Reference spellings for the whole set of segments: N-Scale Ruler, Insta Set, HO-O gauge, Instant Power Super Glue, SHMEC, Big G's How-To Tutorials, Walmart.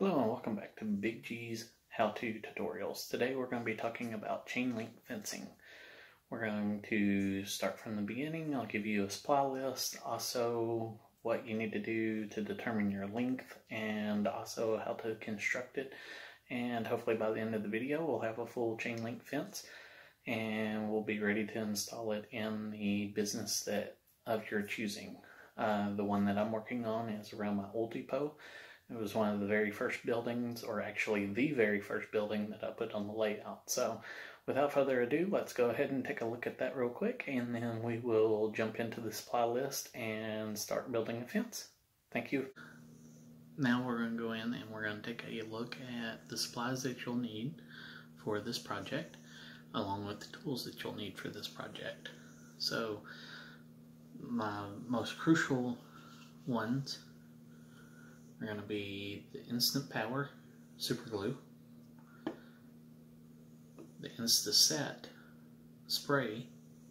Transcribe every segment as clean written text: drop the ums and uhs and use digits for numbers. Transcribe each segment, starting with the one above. Hello and welcome back to Big G's How-To Tutorials. Today we're going to be talking about chain link fencing. We're going to start from the beginning. I'll give you a supply list, also what you need to do to determine your length, and also how to construct it. And hopefully by the end of the video we'll have a full chain link fence and we'll be ready to install it in the business that of your choosing. The one that I'm working on is around my old depot. It was one of the very first buildings, or actually the very first building that I put on the layout. So without further ado, let's go ahead and take a look at that real quick, and then we will jump into the supply list and start building a fence. Thank you. Now we're going to go in and we're going to take a look at the supplies that you'll need for this project, along with the tools that you'll need for this project. So my most crucial ones are going to be the Instant Power Super Glue, the Insta Set spray,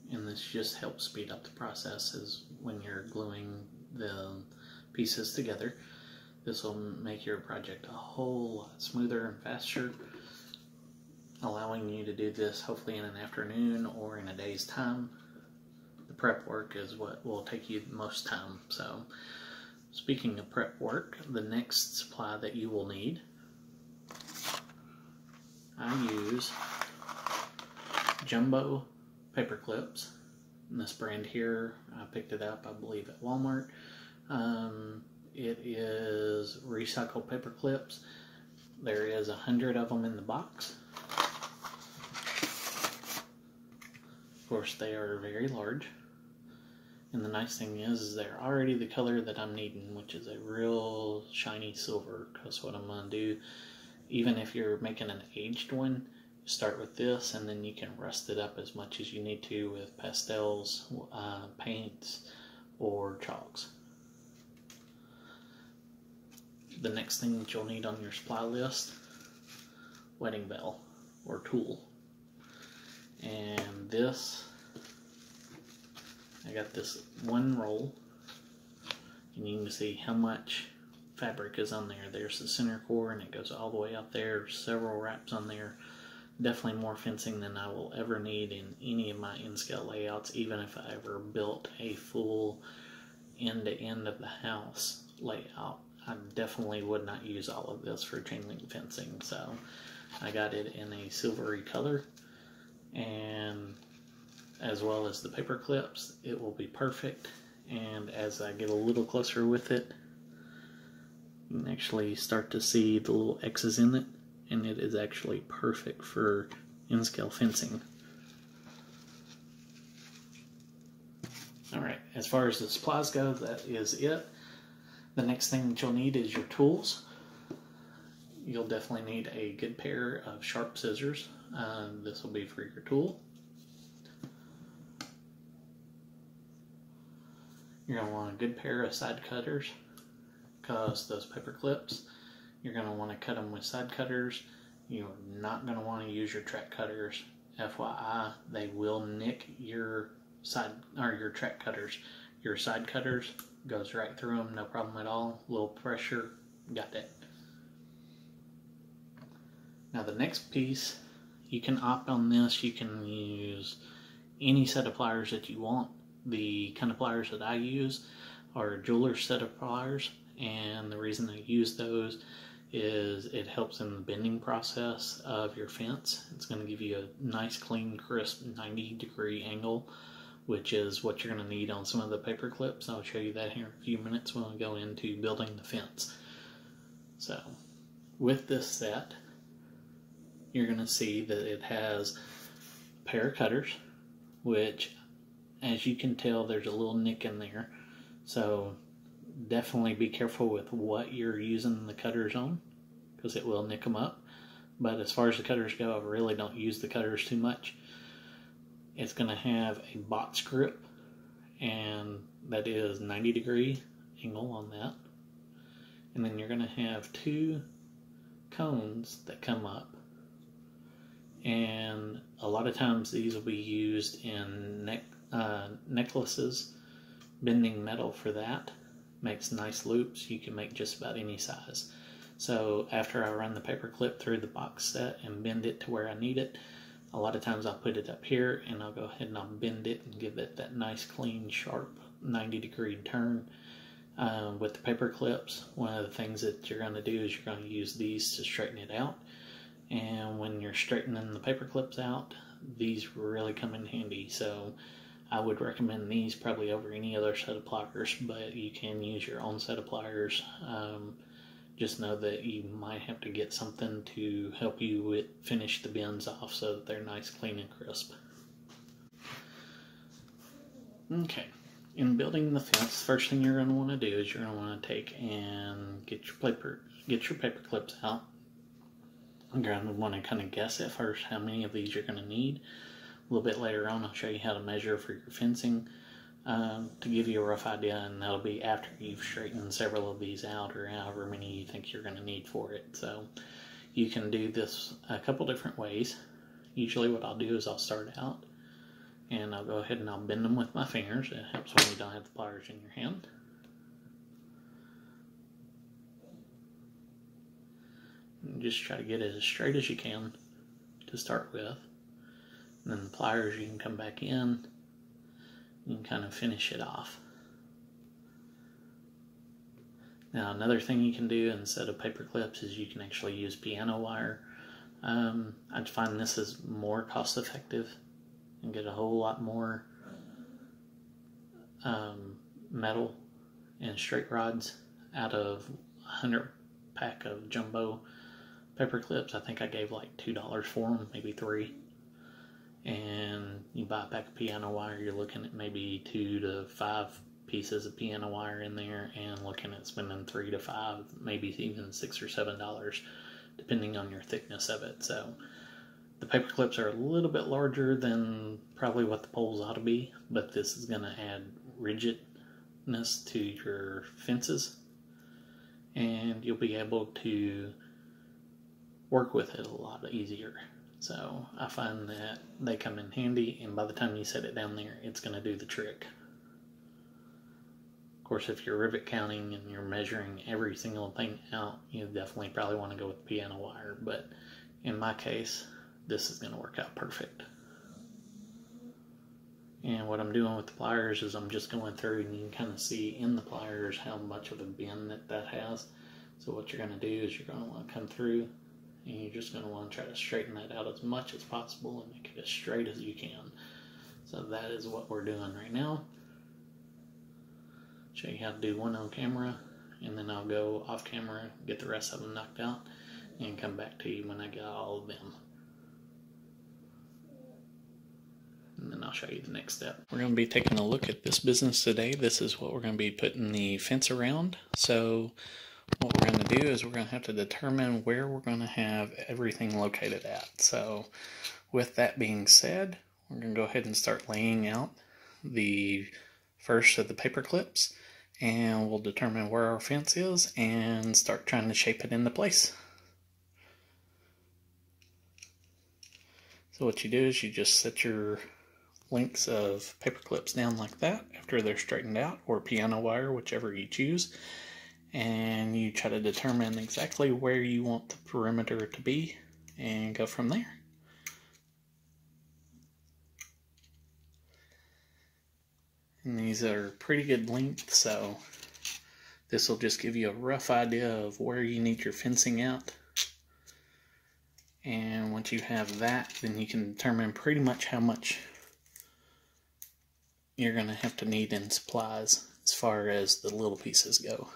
and this just helps speed up the process as when you're gluing the pieces together. This will make your project a whole lot smoother and faster, allowing you to do this hopefully in an afternoon or in a day's time. The prep work is what will take you the most time. So speaking of prep work, the next supply that you will need, I use jumbo paper clips. And this brand here, I picked it up, I believe, at Walmart. It is recycled paper clips. There is 100 of them in the box. Of course, they are very large. And the nice thing is they're already the color that I'm needing, which is a real shiny silver. Because what I'm going to do, even if you're making an aged one, start with this and then you can rust it up as much as you need to with pastels, paints, or chalks. The next thing that you'll need on your supply list, wedding bell or tool. And this, I got this one roll, and you can see how much fabric is on there. There's the center core, and it goes all the way up there, several wraps on there. Definitely more fencing than I will ever need in any of my N-Scale layouts, even if I ever built a full end-to-end of the house layout. I definitely would not use all of this for chain link fencing, so I got it in a silvery color, and as well as the paper clips, it will be perfect. And as I get a little closer with it, you can actually start to see the little X's in it, and it is actually perfect for N-Scale fencing. Alright, as far as the supplies go, that is it. The next thing that you'll need is your tools. You'll definitely need a good pair of sharp scissors. This will be for your tool. You're going to want a good pair of side cutters, because those paper clips, you're going to want to cut them with side cutters. You're not going to want to use your track cutters. FYI, they will nick your side, or your track cutters. Your side cutters goes right through them, no problem at all. A little pressure, got that. Now the next piece, you can opt on this. You can use any set of pliers that you want. The kind of pliers that I use are a jeweler's set of pliers, and the reason I use those is it helps in the bending process of your fence. It's going to give you a nice, clean, crisp 90-degree angle, which is what you're going to need on some of the paper clips. I'll show you that here in a few minutes when we go into building the fence. So, with this set, you're going to see that it has a pair of cutters, which, as you can tell, there's a little nick in there, so definitely be careful with what you're using the cutters on, because it will nick them up. But as far as the cutters go, I really don't use the cutters too much. It's going to have a box grip, and that is 90-degree angle on that. And then you're going to have two cones that come up. And a lot of times these will be used in necklaces, bending metal for that. Makes nice loops. You can make just about any size. So after I run the paper clip through the box set and bend it to where I need it, a lot of times I'll put it up here and I'll go ahead and I'll bend it and give it that nice clean sharp 90-degree turn. With the paper clips, one of the things that you're going to do is you're going to use these to straighten it out. And when you're straightening the paper clips out, these really come in handy. So I would recommend these probably over any other set of pliers, but you can use your own set of pliers. Just know that you might have to get something to help you with finish the bends off so that they're nice, clean, and crisp. Okay, in building the fence, first thing you're going to want to do is you're going to want to take and get your paper clips out. You're going to want to kind of guess at first how many of these you're going to need. A little bit later on, I'll show you how to measure for your fencing. To give you a rough idea, and that'll be after you've straightened several of these out, or however many you think you're going to need for it. So you can do this a couple different ways. Usually what I'll do is I'll start out and I'll go ahead and I'll bend them with my fingers. It helps when you don't have the pliers in your hand. And just try to get it as straight as you can to start with. And then the pliers, you can come back in. You can kind of finish it off. Now, another thing you can do instead of paper clips is you can actually use piano wire. I'd find this is more cost effective and get a whole lot more metal and straight rods out of 100 pack of jumbo paper clips. I think I gave like $2 for them, maybe $3. And you buy a pack of piano wire, you're looking at maybe 2 to 5 pieces of piano wire in there, and looking at spending 3 to 5, maybe even $6 or $7, depending on your thickness of it. So the paper clips are a little bit larger than probably what the poles ought to be, but this is going to add rigidness to your fences, and you'll be able to work with it a lot easier. So I find that they come in handy, and by the time you set it down there, it's going to do the trick. Of course, if you're rivet counting and you're measuring every single thing out, you definitely probably want to go with piano wire, but in my case, this is going to work out perfect. And what I'm doing with the pliers is I'm just going through, and you can kind of see in the pliers how much of a bend that has. So what you're going to do is you're going to want to come through, and you're just going to want to try to straighten that out as much as possible and make it as straight as you can. So that is what we're doing right now. Show you how to do one on camera, and then I'll go off camera, get the rest of them knocked out, and come back to you when I get all of them. And then I'll show you the next step. We're going to be taking a look at this business today. This is what we're going to be putting the fence around. So what we're going to do is we're going to have to determine where we're going to have everything located at. So with that being said, we're going to go ahead and start laying out the first of the paper clips, and we'll determine where our fence is and start trying to shape it into place. So what you do is you just set your lengths of paper clips down like that after they're straightened out, or piano wire, whichever you choose. And you try to determine exactly where you want the perimeter to be and go from there. And these are pretty good length, so this will just give you a rough idea of where you need your fencing out. And once you have that, then you can determine pretty much how much you're going to have to need in supplies as far as the little pieces go.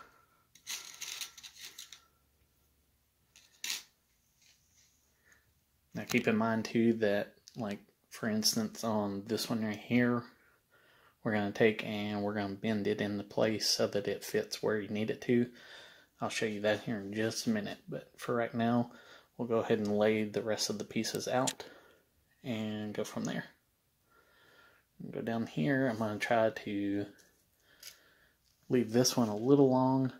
Now keep in mind too that, like for instance on this one right here, we're going to take and we're going to bend it into place so that it fits where you need it to. I'll show you that here in just a minute, but for right now we'll go ahead and lay the rest of the pieces out and go from there. Go down here, I'm going to try to leave this one a little long,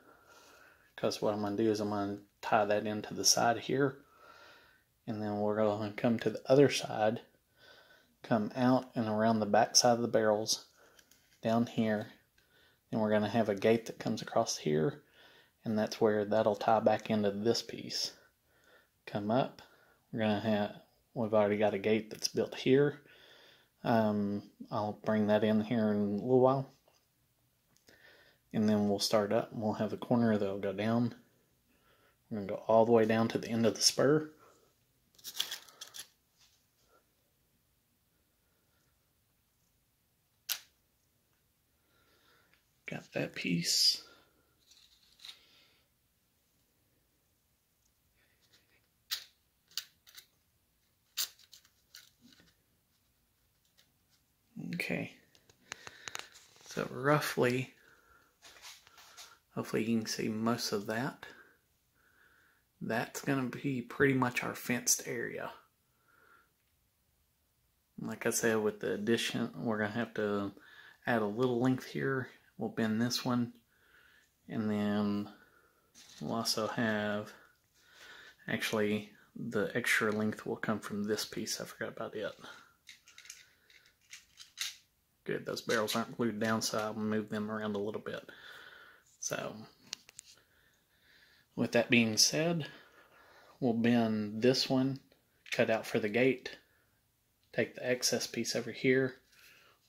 because what I'm going to do is I'm going to tie that into the side here. And then we're going to come to the other side, come out and around the back side of the barrels, down here. And we're going to have a gate that comes across here. and that's where that'll tie back into this piece. Come up, we're gonna have, we've already got a gate that's built here. I'll bring that in here in a little while, and then we'll start up and we'll have a corner that'll go down. We're gonna go all the way down to the end of the spur. Got that piece. Okay, so roughly, hopefully you can see most of that. That's going to be pretty much our fenced area. Like I said, with the addition, we're going to have to add a little length here. We'll bend this one, and then we'll also have, actually the extra length will come from this piece. I forgot about it. Good, those barrels aren't glued down, so I'll move them around a little bit. So with that being said, we'll bend this one, cut out for the gate, take the excess piece over here.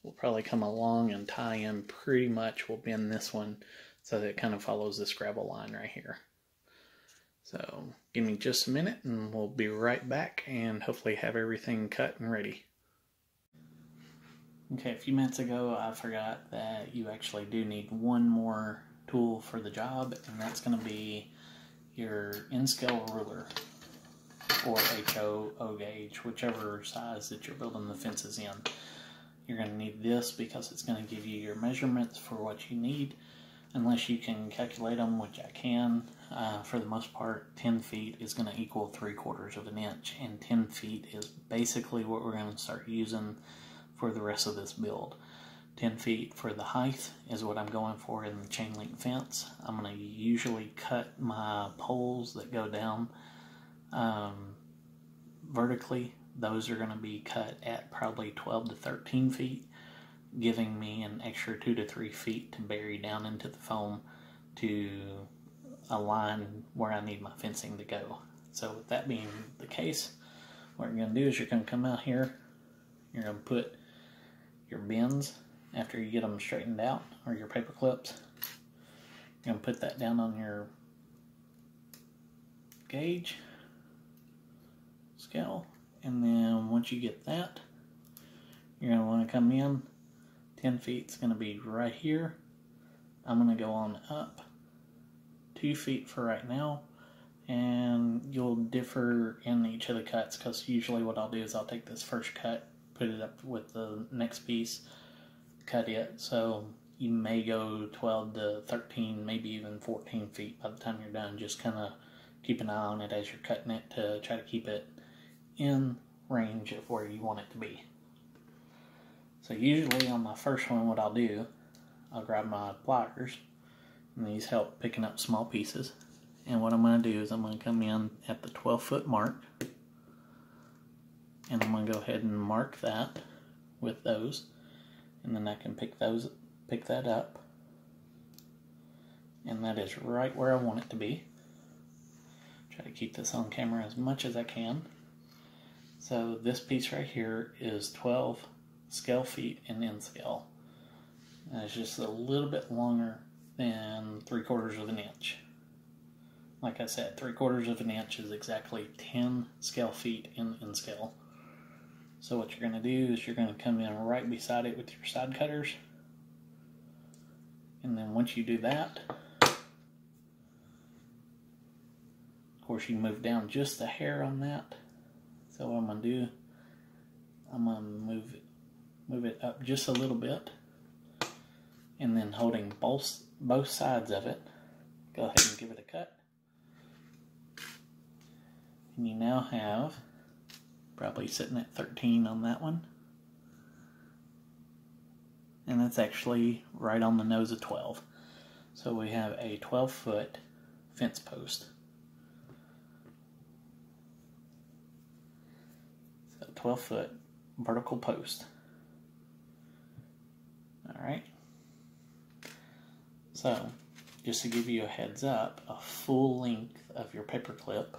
We'll probably come along and tie in pretty much, we'll bend this one so that it kind of follows this gravel line right here. So give me just a minute and we'll be right back and hopefully have everything cut and ready. Okay, a few minutes ago I forgot that you actually do need one more tool for the job, and that's going to be your N-Scale Ruler or HO-O gauge, whichever size that you're building the fences in. You're going to need this because it's going to give you your measurements for what you need, unless you can calculate them, which I can. For the most part, 10 feet is going to equal 3/4 of an inch, and 10 feet is basically what we're going to start using for the rest of this build. 10 feet for the height is what I'm going for in the chain link fence. I'm going to usually cut my poles that go down vertically. Those are going to be cut at probably 12 to 13 feet, giving me an extra 2 to 3 feet to bury down into the foam to align where I need my fencing to go. So with that being the case, what you're going to do is you're going to come out here, you're going to put your bends, after you get them straightened out, or your paper clips, you're going to put that down on your gauge, scale, and then once you get that, you're going to want to come in. 10 feet is going to be right here. I'm going to go on up 2 feet for right now, and you'll differ in each of the cuts, because usually what I'll do is I'll take this first cut, put it up with the next piece, cut it, so you may go 12 to 13, maybe even 14 feet by the time you're done. Just kind of keep an eye on it as you're cutting it to try to keep it in range of where you want it to be. So usually on my first one, what I'll do, I'll grab my pliers, and these help picking up small pieces, and what I'm going to do is I'm going to come in at the 12-foot mark, and I'm going to go ahead and mark that with those, and then I can pick that up, and that is right where I want it to be. Try to keep this on camera as much as I can. So this piece right here is 12 scale feet in N-scale. It's just a little bit longer than 3/4 of an inch. Like I said, 3/4 of an inch is exactly 10 scale feet in N-scale. So what you're going to do is you're going to come in right beside it with your side cutters. And then once you do that, of course you move down just a hair on that. So what I'm going to do, I'm going to move it up just a little bit. And then holding both sides of it, go ahead and give it a cut. And you now have, probably sitting at 13 on that one. And that's actually right on the nose of 12. So we have a 12-foot fence post. So 12-foot vertical post. Alright. So just to give you a heads up, a full length of your paper clip,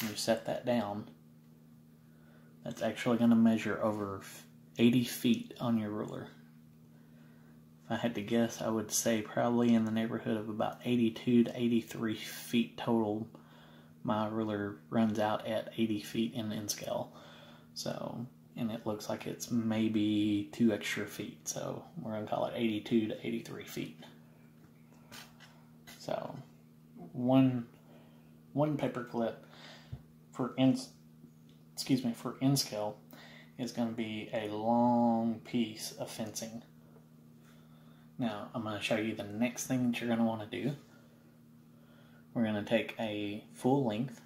when you set that down, that's actually going to measure over 80 feet on your ruler. If I had to guess, I would say probably in the neighborhood of about 82 to 83 feet total. My ruler runs out at 80 feet in N-Scale. So, and it looks like it's maybe 2 extra feet. So we're going to call it 82 to 83 feet. So one paper clip for N-Scale is going to be a long piece of fencing. Now, I'm going to show you the next thing that you're going to want to do. We're going to take a full length.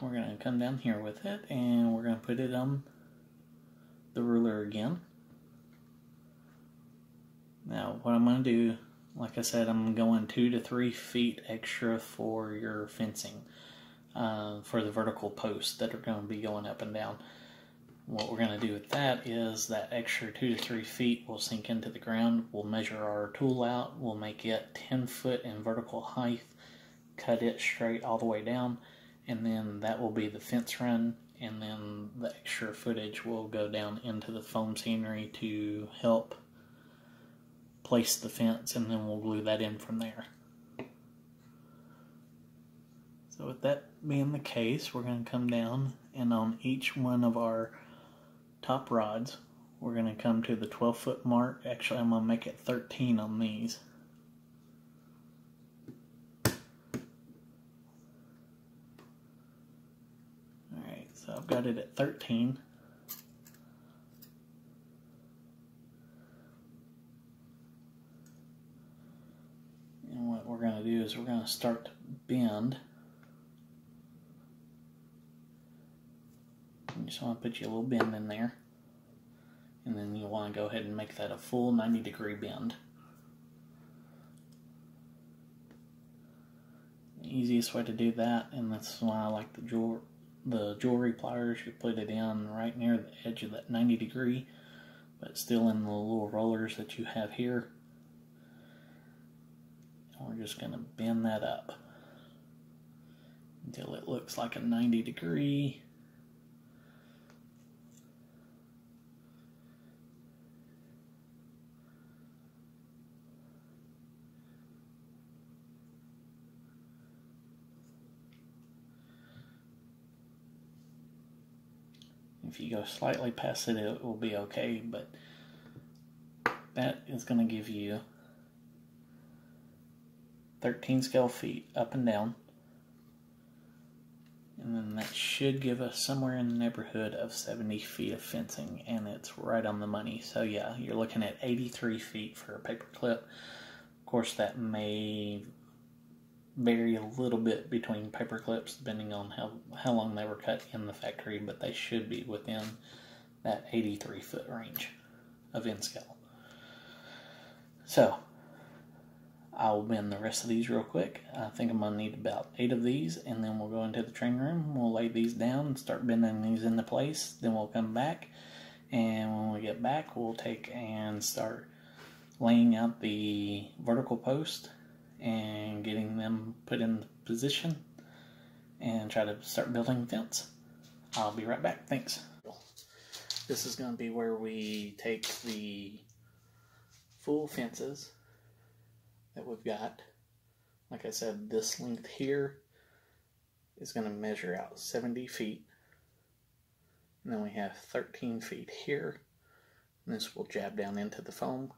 We're going to come down here with it, and we're going to put it on the ruler again. Now, what I'm going to do, like I said, I'm going 2 to 3 feet extra for your fencing, for the vertical posts that are going to be going up and down. What we're going to do with that is that extra 2 to 3 feet will sink into the ground. We'll measure our tool out. We'll make it 10 foot in vertical height, cut it straight all the way down, and then that will be the fence run, and then the extra footage will go down into the foam scenery to help place the fence, and then we'll glue that in from there. So with that being the case, we're going to come down, and on each one of our top rods, we're going to come to the 12 foot mark. Actually, I'm going to make it 13 on these. Alright, so I've got it at 13. And what we're going to do is we're going to start to bend. You just want to put you a little bend in there, and then you want to go ahead and make that a full 90-degree bend. The easiest way to do that, and that's why I like the jewelry pliers, you put it in right near the edge of that 90-degree, but still in the little rollers that you have here. And we're just going to bend that up until it looks like a 90-degree. If you go slightly past it, it will be okay, but that is going to give you 13 scale feet up and down. And then that should give us somewhere in the neighborhood of 70 feet of fencing, and it's right on the money. So yeah, you're looking at 83 feet for a paper clip. Of course, that may vary a little bit between paper clips depending on how long they were cut in the factory, but they should be within that 83 foot range of N-Scale. So I'll bend the rest of these real quick. I think I'm going to need about 8 of these, and then we'll go into the training room. We'll lay these down and start bending these into place. Then we'll come back, and when we get back, we'll take and start laying out the vertical post and getting them put in position and try to start building fence. I'll be right back. Thanks. This is going to be where we take the full fences that we've got. Like I said, this length here is going to measure out 70 feet. And then we have 13 feet here. And this will jab down into the foam.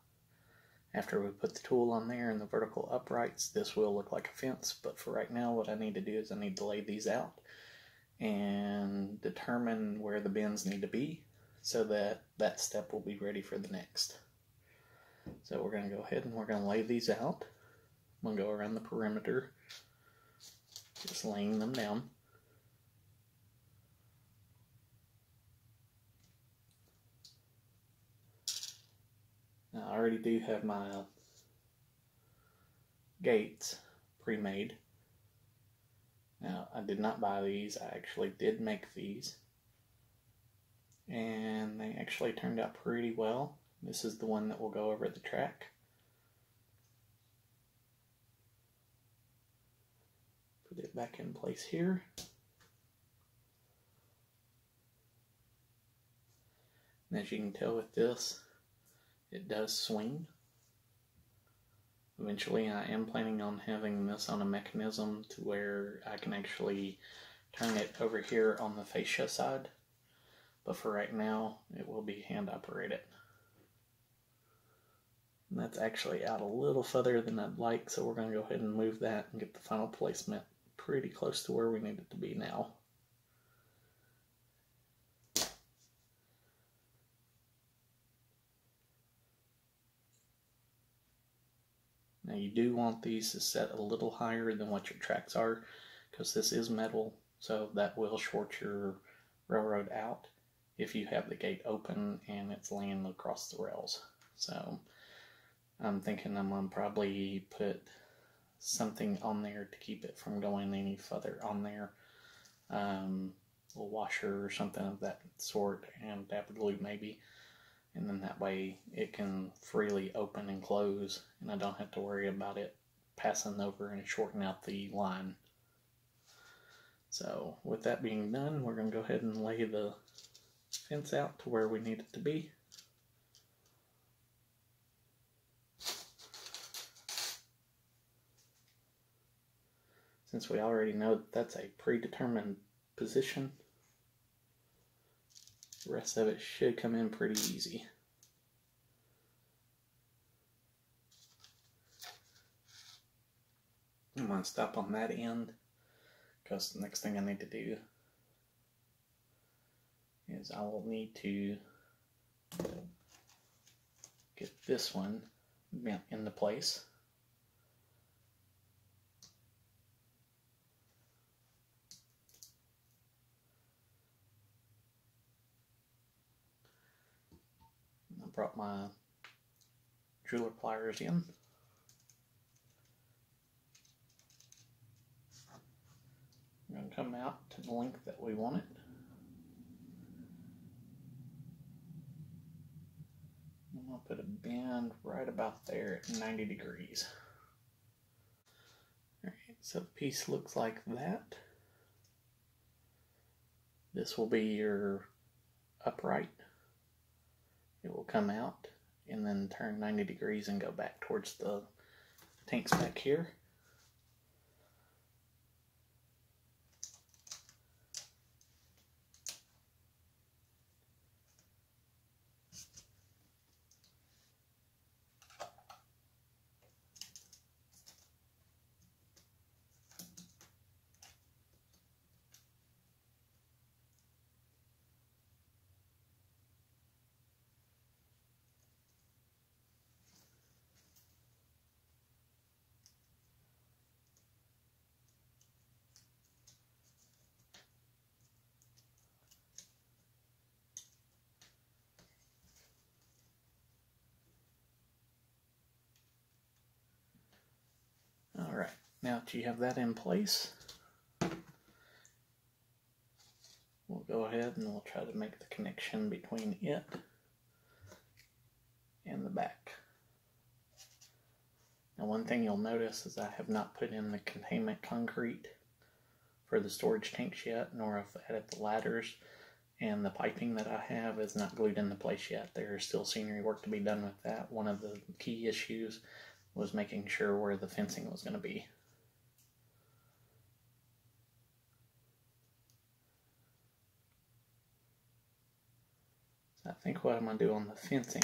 After we put the tool on there and the vertical uprights, this will look like a fence, but for right now what I need to do is I need to lay these out and determine where the bends need to be so that that step will be ready for the next. So we're going to go ahead and we're going to lay these out. I'm going to go around the perimeter, just laying them down. Now, I already do have my gates pre-made. Now, I did not buy these. I actually did make these. And they actually turned out pretty well. This is the one that will go over the track. Put it back in place here. And as you can tell with this, it does swing. Eventually I am planning on having this on a mechanism to where I can actually turn it over here on the fascia side. But for right now, it will be hand operated. And that's actually out a little further than I'd like, so we're going to go ahead and move that and get the final placement pretty close to where we need it to be now. Now you do want these to set a little higher than what your tracks are, because this is metal, so that will short your railroad out if you have the gate open and it's laying across the rails. So I'm thinking I'm going to probably put something on there to keep it from going any further on there. A washer or something of that sort, and dapper glue maybe. And then that way it can freely open and close, and I don't have to worry about it passing over and shortening out the line. So with that being done, we're going to go ahead and lay the fence out to where we need it to be. Since we already know that that's a predetermined position, the rest of it should come in pretty easy. I'm going to stop on that end, because the next thing I need to do is I will need to get this one into place. Brought my jeweler pliers in. I'm going to come out to the length that we want it. I'm going to put a bend right about there at 90 degrees. Alright, so the piece looks like that. This will be your upright. It will come out and then turn 90 degrees and go back towards the tanks back here. Now that you have that in place, we'll go ahead and we'll try to make the connection between it and the back. Now one thing you'll notice is I have not put in the containment concrete for the storage tanks yet, nor have I added the ladders, and the piping that I have is not glued into place yet. There's still scenery work to be done with that. One of the key issues was making sure where the fencing was going to be. I think what I'm going to do on the fencing,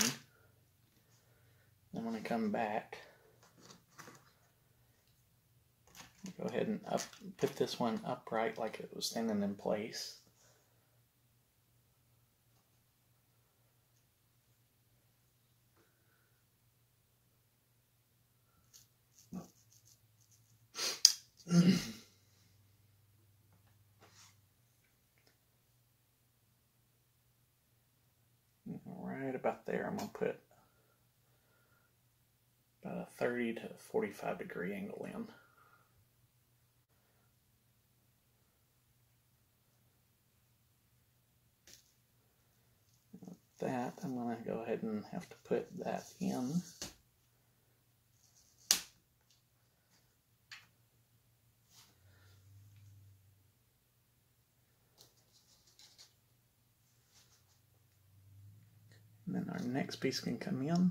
I'm going to come back, go ahead and put this one upright like it was standing in place. Right about there, I'm going to put about a 30 to 45 degree angle in. With that, I'm going to go ahead and have to put that in. and then our next piece can come in.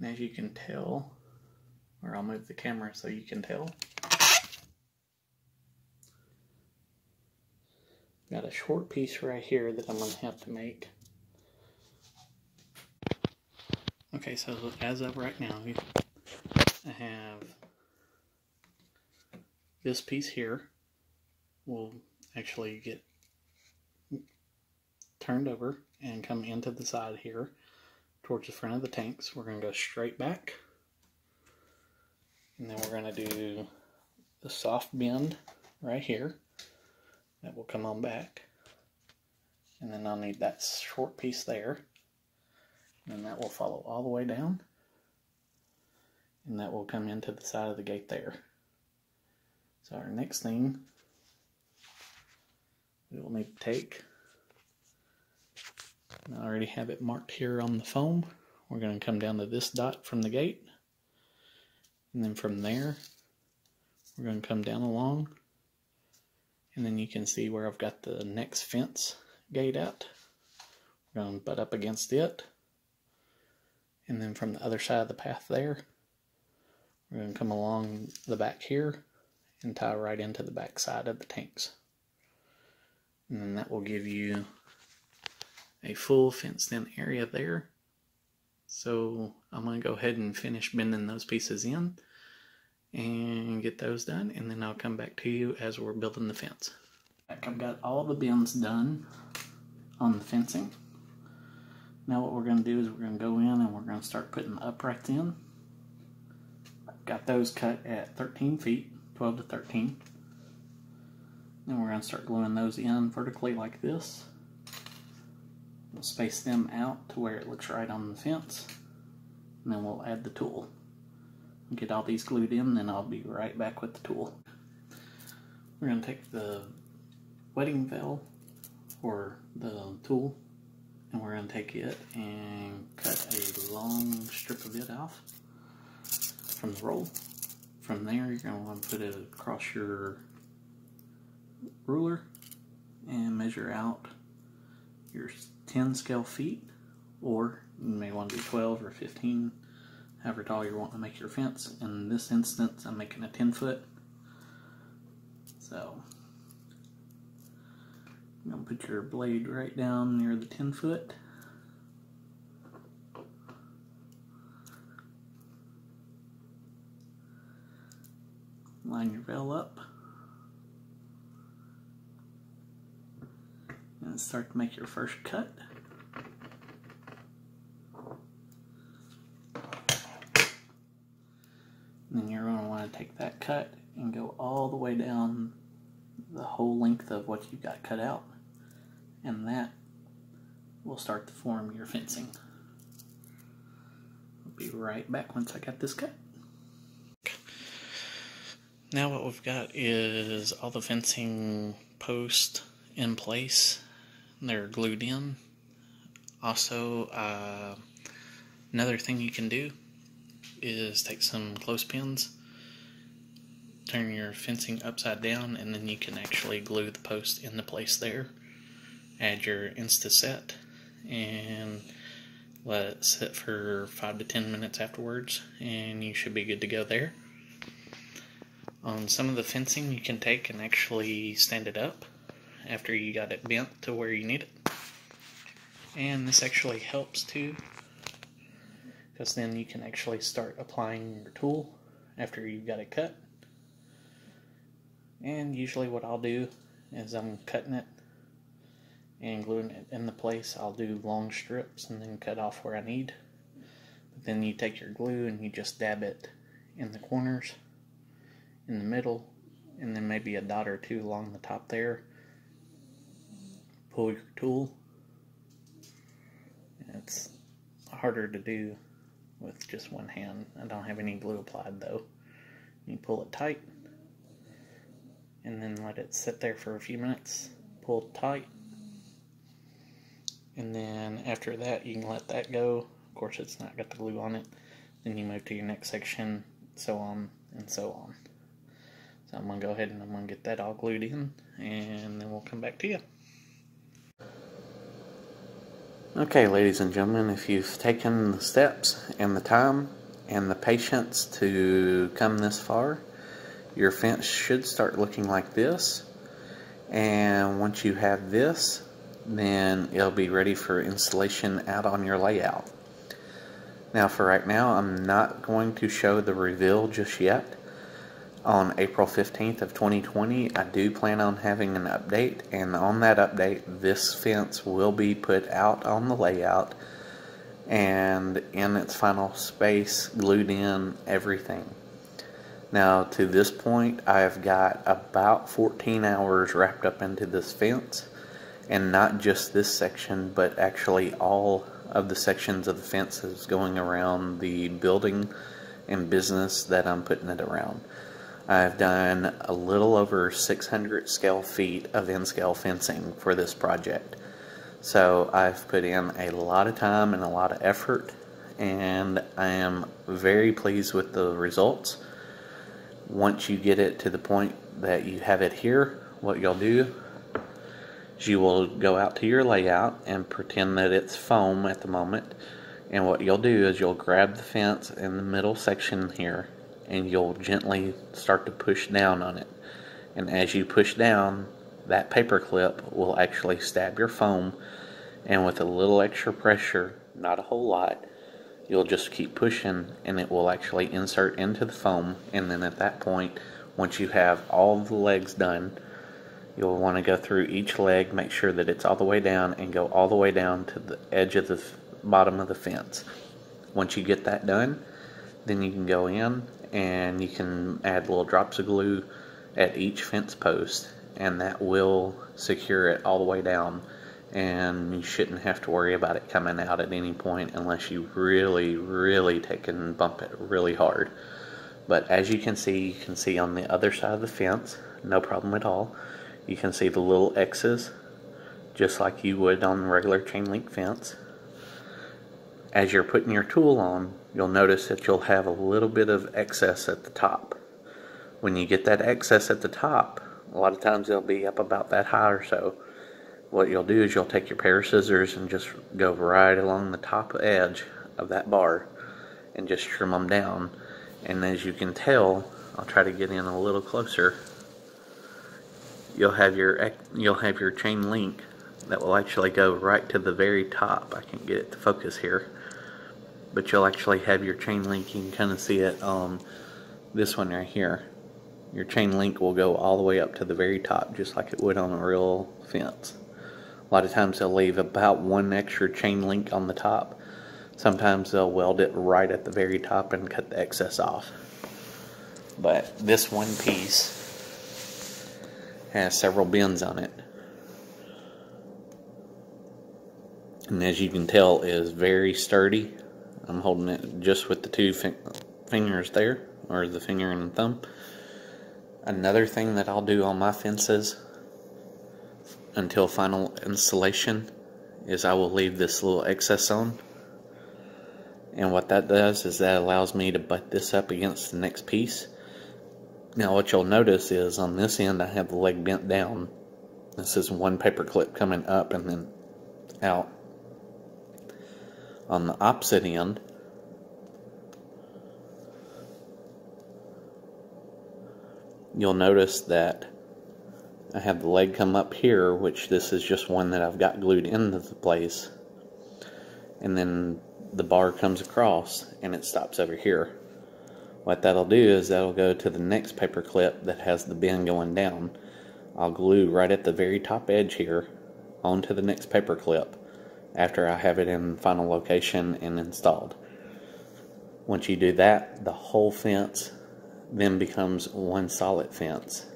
And as you can tell, or I'll move the camera so you can tell, got a short piece right here that I'm going to have to make. Okay, so as of right now, I have this piece here. Will actually get turned over and come into the side here towards the front of the tanks. We're going to go straight back, and then we're going to do the soft bend right here. That will come on back, and then I'll need that short piece there. And that will follow all the way down, and that will come into the side of the gate there. So our next thing, we will need to take, and I already have it marked here on the foam, we're going to come down to this dot from the gate, and then from there we're going to come down along, and then you can see where I've got the next fence gate out. We're going to butt up against it. And then from the other side of the path there, we're going to come along the back here and tie right into the back side of the tanks. And then that will give you a full fenced-in area there. So I'm going to go ahead and finish bending those pieces in and get those done. And then I'll come back to you as we're building the fence. I've got all the bends done on the fencing. Now what we're going to do is we're going to go in and we're going to start putting the uprights in. I've got those cut at 13 feet, 12 to 13. Then we're going to start gluing those in vertically like this. We'll space them out to where it looks right on the fence. And then we'll add the tool. We'll get all these glued in, then I'll be right back with the tool. We're going to take the wetting valve, or the tool, and we're going to take it and cut a long strip of it off from the roll. From there, you're going to want to put it across your ruler and measure out your 10 scale feet, or you may want to do 12 or 15, however tall you're wanting to make your fence. In this instance, I'm making a 10 foot. So I'm going to put your blade right down near the 10 foot. Line your bell up. And start to make your first cut. And then you're going to want to take that cut and go all the way down the whole length of what you've got cut out. And that will start to form your fencing. I'll be right back once I got this cut. Now what we've got is all the fencing posts in place. They're glued in. Also, another thing you can do is take some clothespins, turn your fencing upside down, and then you can actually glue the post into place there. Add your Insta Set and let it sit for 5 to 10 minutes afterwards, and you should be good to go there. On some of the fencing, you can take and actually stand it up after you got it bent to where you need it, and this actually helps too, because then you can actually start applying your tool after you've got it cut. And usually what I'll do is I'm cutting it and gluing it into place. I'll do long strips and then cut off where I need. But then you take your glue and you just dab it in the corners, in the middle, and then maybe a dot or two along the top there. Pull your tool. It's harder to do with just one hand. I don't have any glue applied though. You pull it tight and then let it sit there for a few minutes. Pull tight. And then after that, you can let that go. Of course, it's not got the glue on it. then you move to your next section, so on and so on. So I'm going to go ahead and I'm going to get that all glued in, and then we'll come back to you. Okay, ladies and gentlemen, if you've taken the steps and the time and the patience to come this far, your fence should start looking like this. And once you have this, then it'll be ready for installation out on your layout. Now for right now, I'm not going to show the reveal just yet. On April 15th of 2020, I do plan on having an update, and on that update, this fence will be put out on the layout and in its final space, glued in, everything. Now to this point, I've got about 14 hours wrapped up into this fence, and not just this section, but actually all of the sections of the fences going around the building and business that I'm putting it around. I've done a little over 600 scale feet of N-scale fencing for this project. So I've put in a lot of time and a lot of effort, and I am very pleased with the results. Once you get it to the point that you have it here, what you'll do is you will go out to your layout and pretend that it's foam at the moment, and what you'll do is you'll grab the fence in the middle section here, and you'll gently start to push down on it. And as you push down, that paper clip will actually stab your foam, and with a little extra pressure, not a whole lot, you'll just keep pushing and it will actually insert into the foam. And then at that point, once you have all the legs done, you'll want to go through each leg, make sure that it's all the way down, and go all the way down to the edge of the bottom of the fence. Once you get that done, then you can go in and you can add little drops of glue at each fence post, and that will secure it all the way down, and you shouldn't have to worry about it coming out at any point unless you really take and bump it really hard. But as you can see on the other side of the fence, no problem at all. You can see the little X's just like you would on regular chain link fence. As you're putting your tool on, you'll notice that you'll have a little bit of excess at the top. When you get that excess at the top, a lot of times it'll be up about that high or so. What you'll do is you'll take your pair of scissors and just go right along the top edge of that bar and just trim them down. And as you can tell, I'll try to get in a little closer. You'll have your chain link that will actually go right to the very top. I can't get it to focus here, but you'll actually have your chain link. You can kind of see it on this one right here. Your chain link will go all the way up to the very top, just like it would on a real fence. A lot of times they'll leave about one extra chain link on the top. Sometimes they'll weld it right at the very top and cut the excess off. But this one piece has several bends on it, and as you can tell, it is very sturdy. I'm holding it just with the two fingers there, or the finger and the thumb. Another thing that I'll do on my fences until final installation is I will leave this little excess on, and what that does is that allows me to butt this up against the next piece. Now what you'll notice is on this end I have the leg bent down. This is one paper clip coming up and then out. On the opposite end, you'll notice that I have the leg come up here, which this is just one that I've got glued into the place, and then the bar comes across and it stops over here. What that'll do is that'll go to the next paper clip that has the bend going down. I'll glue right at the very top edge here onto the next paper clip after I have it in final location and installed. Once you do that, the whole fence then becomes one solid fence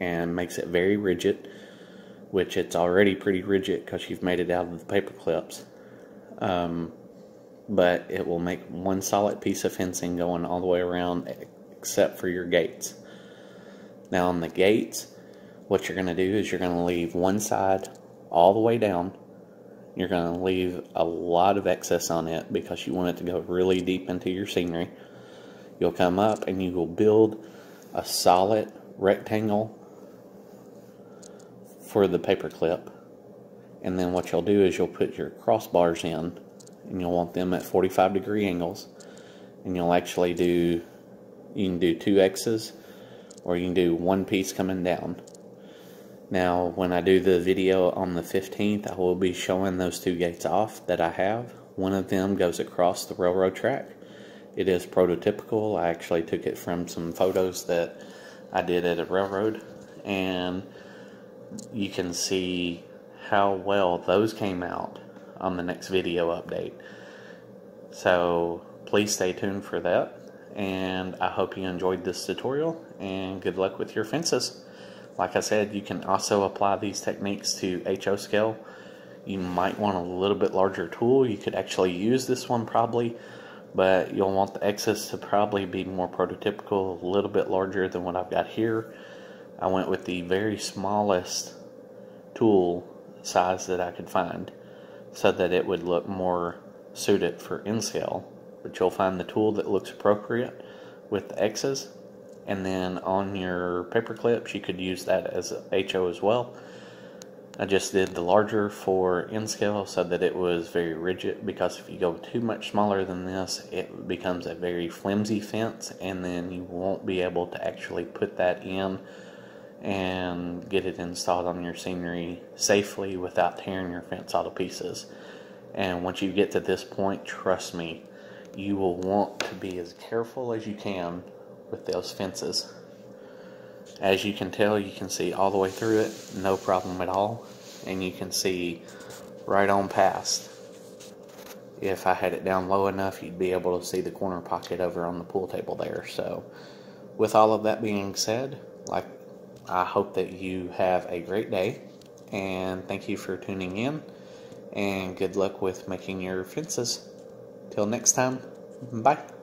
and makes it very rigid, which it's already pretty rigid because you've made it out of the paper clips, but it will make one solid piece of fencing going all the way around except for your gates. Now on the gates, what you're going to do is you're going to leave one side all the way down, You're going to leave a lot of excess on it because you want it to go really deep into your scenery. You'll come up and you will build a solid rectangle for the paper clip. And then what you'll do is you'll put your crossbars in, and you'll want them at 45-degree angles. And you'll actually do, you can do two X's, or you can do one piece coming down. Now, when I do the video on the 15th, I will be showing those two gates off that I have. One of them goes across the railroad track. It is prototypical. I actually took it from some photos that I did at a railroad, and you can see how well those came out on the next video update. So please stay tuned for that, and I hope you enjoyed this tutorial, and good luck with your fences. Like I said, you can also apply these techniques to HO scale. You might want a little bit larger tool. You could actually use this one probably, but you'll want the X's to probably be more prototypical, a little bit larger than what I've got here. I went with the very smallest tool size that I could find so that it would look more suited for N-Scale. But you'll find the tool that looks appropriate with the X's, and then on your paper clips you could use that as a HO as well. I just did the larger for N-Scale so that it was very rigid, because if you go too much smaller than this, it becomes a very flimsy fence, and then you won't be able to actually put that in and get it installed on your scenery safely without tearing your fence all to pieces. And once you get to this point, trust me, you will want to be as careful as you can with those fences. As you can tell, you can see all the way through it, no problem at all, and you can see right on past. If I had it down low enough, you'd be able to see the corner pocket over on the pool table there. So with all of that being said, I hope that you have a great day, and thank you for tuning in, and good luck with making your fences. Till next time, bye.